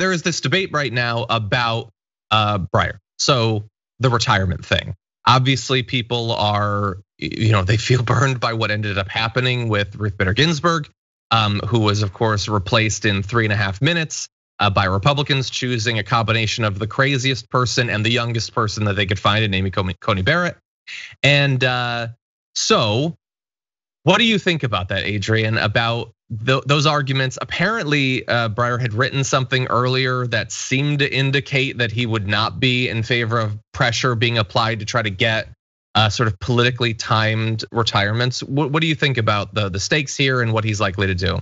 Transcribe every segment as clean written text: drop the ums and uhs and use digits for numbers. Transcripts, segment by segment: there is this debate right now about Breyer. So the retirement thing. Obviously, people are, they feel burned by what ended up happening with Ruth Bader Ginsburg, who was, of course, replaced in 3.5 minutes by Republicans choosing a combination of the craziest person and the youngest person that they could find in Amy Coney Barrett. And so what do you think about that, Adrian, about those arguments? Apparently, Breyer had written something earlier that seemed to indicate that he would not be in favor of pressure being applied to try to get sort of politically timed retirements. What do you think about the stakes here and what he's likely to do?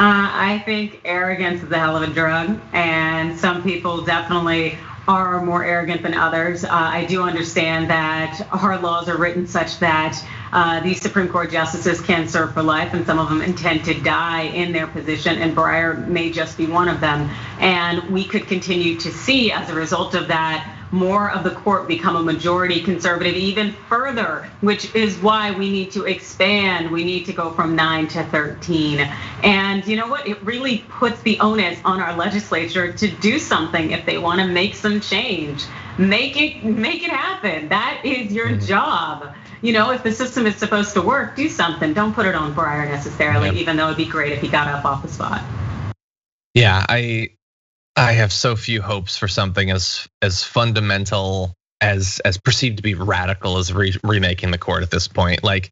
I think arrogance is a hell of a drug, and some people definitely are more arrogant than others. I do understand that our laws are written such that these Supreme Court justices can serve for life, and some of them intend to die in their position, and Breyer may just be one of them. And we could continue to see, as a result of that, more of the court become a majority conservative even further, which is why we need to expand. We need to go from 9 to 13. And you know what? It really puts the onus on our legislature to do something if they want to make some change. Make it happen. That is your job. If the system is supposed to work, do something. Don't put it on Breyer necessarily, even though it'd be great if he got up off the spot. Yeah, I have so few hopes for something as fundamental as perceived to be radical as remaking the court at this point. Like,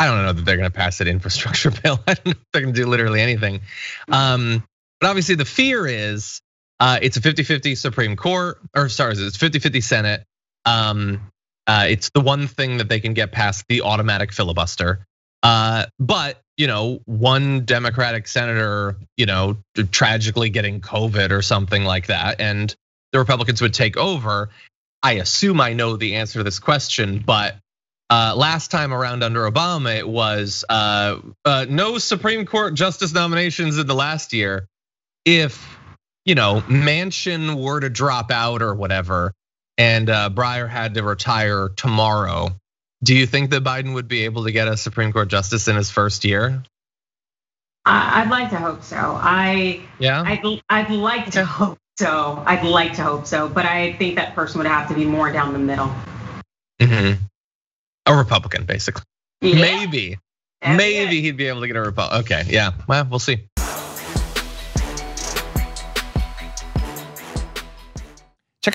I don't know that they're gonna pass an infrastructure bill. I don't know if they're gonna do literally anything. But obviously the fear is it's a 50-50 Supreme Court, or sorry, it's 50-50 Senate. It's the one thing that they can get past the automatic filibuster. But one Democratic senator, tragically getting COVID or something like that, and the Republicans would take over. I assume I know the answer to this question, but last time around under Obama, it was no Supreme Court justice nominations in the last year. If Manchin were to drop out or whatever, and Breyer had to retire tomorrow, do you think that Biden would be able to get a Supreme Court justice in his first year? I'd like to hope so. I'd like to hope so. I'd like to hope so, but I think that person would have to be more down the middle. Mm-hmm. A Republican, basically. Yeah. Maybe he'd be able to get a Republican. Okay, yeah. Well, we'll see. Check